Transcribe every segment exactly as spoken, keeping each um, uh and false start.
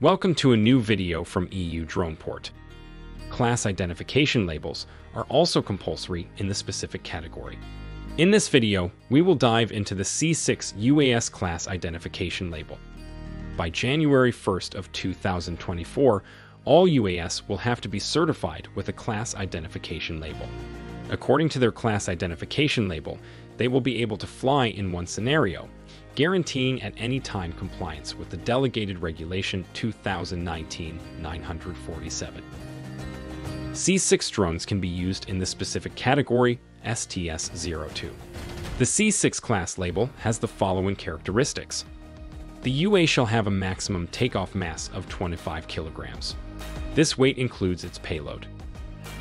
Welcome to a new video from E U DronePort. Class identification labels are also compulsory in the specific category. In this video, we will dive into the C six U A S class identification label. By January first of two thousand twenty-four, all U A S will have to be certified with a class identification label. According to their class identification label, they will be able to fly in one scenario, guaranteeing at any time compliance with the Delegated Regulation two thousand nineteen nine forty-seven. C six drones can be used in the specific category, S T S zero two. The C six class label has the following characteristics. The U A shall have a maximum takeoff mass of twenty-five kilograms. This weight includes its payload.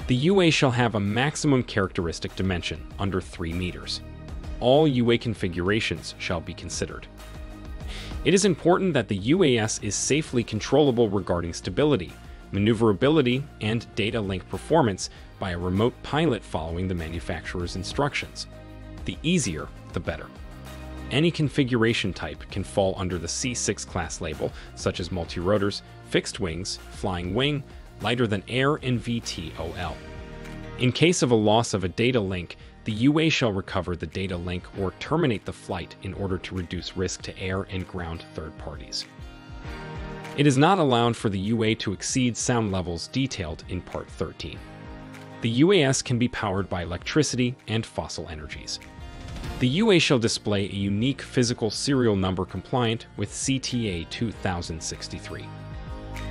The U A shall have a maximum characteristic dimension under three meters. All U A configurations shall be considered. It is important that the U A S is safely controllable regarding stability, maneuverability, and data link performance by a remote pilot following the manufacturer's instructions. The easier, the better. Any configuration type can fall under the C six class label, such as multirotors, fixed wings, flying wing, lighter than air, and V TOL. In case of a loss of a data link, the U A shall recover the data link or terminate the flight in order to reduce risk to air and ground third parties. It is not allowed for the U A to exceed sound levels detailed in Part thirteen. The U A S can be powered by electricity and fossil energies. The U A shall display a unique physical serial number compliant with C T A two thousand sixty-three.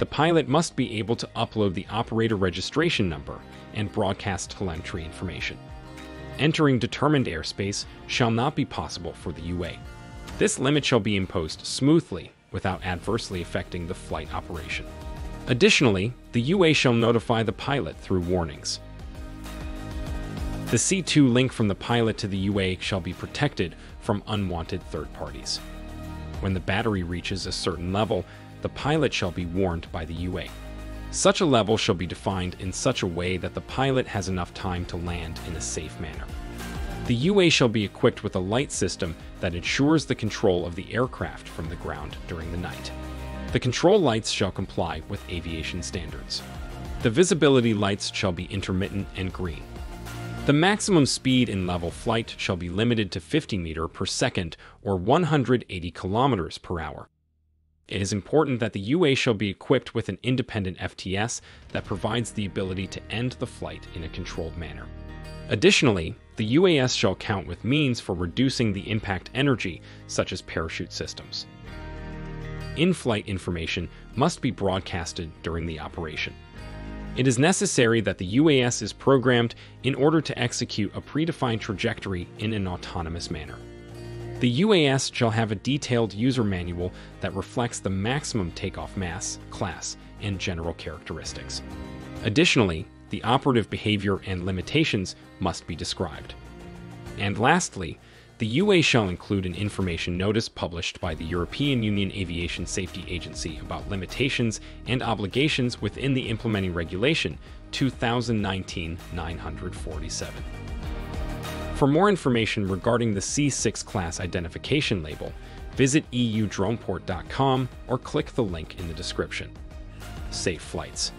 The pilot must be able to upload the operator registration number and broadcast telemetry information. Entering determined airspace shall not be possible for the U A. This limit shall be imposed smoothly without adversely affecting the flight operation. Additionally, the U A shall notify the pilot through warnings. The C two link from the pilot to the U A shall be protected from unwanted third parties. When the battery reaches a certain level, the pilot shall be warned by the U A. Such a level shall be defined in such a way that the pilot has enough time to land in a safe manner. The U A shall be equipped with a light system that ensures the control of the aircraft from the ground during the night. The control lights shall comply with aviation standards. The visibility lights shall be intermittent and green. The maximum speed in level flight shall be limited to fifty meters per second or one hundred eighty kilometers per hour. It is important that the U A shall be equipped with an independent F T S that provides the ability to end the flight in a controlled manner. Additionally, the U A S shall count with means for reducing the impact energy, such as parachute systems. In-flight information must be broadcasted during the operation. It is necessary that the U A S is programmed in order to execute a predefined trajectory in an autonomous manner. The U A S shall have a detailed user manual that reflects the maximum takeoff mass, class, and general characteristics. Additionally, the operative behavior and limitations must be described. And lastly, the U A shall include an information notice published by the European Union Aviation Safety Agency about limitations and obligations within the implementing regulation two thousand nineteen nine forty-seven. For more information regarding the C six class identification label, visit E U DronePort dot com or click the link in the description. Safe flights.